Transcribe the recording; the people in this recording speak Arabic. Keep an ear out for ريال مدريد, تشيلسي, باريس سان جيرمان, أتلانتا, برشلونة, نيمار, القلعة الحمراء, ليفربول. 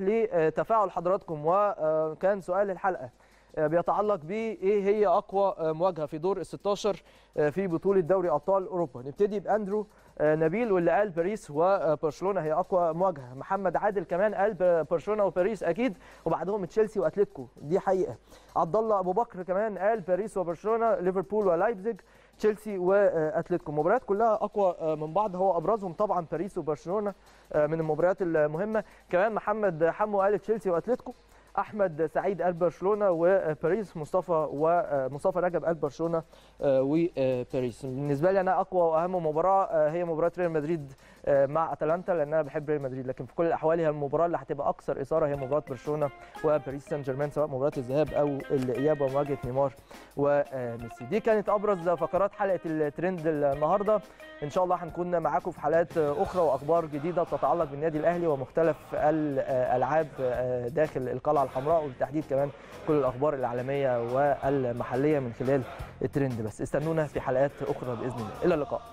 نروح لتفاعل حضراتكم، وكان سؤال الحلقة بيتعلق بإيه هي أقوى مواجهة في دور ال16 في بطولة دوري أبطال أوروبا. نبتدي بأندرو نبيل واللي قال باريس وبرشلونة هي أقوى مواجهة. محمد عادل كمان قال برشلونة وباريس أكيد، وبعدهم تشيلسي وأتليتيكو، دي حقيقة. عبد الله أبو بكر كمان قال باريس وبرشلونة، ليفربول ولايبزيج، تشيلسي وأتليتيكو. مباريات كلها أقوى من بعض، هو أبرزهم طبعا باريس وبرشلونة من المباريات المهمة. كمان محمد حمو قال تشيلسي وأتليتيكو، احمد سعيد قال برشلونه وباريس، مصطفى رجب قال برشلونه وباريس. بالنسبه لي انا اقوى واهم مباراه هي مباراه ريال مدريد مع اتلانتا، لان انا بحب ريال مدريد، لكن في كل الاحوال هي المباراه اللي هتبقى اكثر اثاره هي مباراه برشلونه وباريس سان جيرمان، سواء مباراه الذهاب او الاياب ومواجهه نيمار وميسي. دي كانت ابرز فقرات حلقه الترند النهارده، ان شاء الله هنكون معاكم في حلقات اخرى واخبار جديده بتتعلق بالنادي الاهلي ومختلف الالعاب داخل القلعه الحمراء، وبالتحديد كمان كل الاخبار العالميه والمحليه من خلال الترند. بس استنونا في حلقات اخرى باذن الله، الى اللقاء.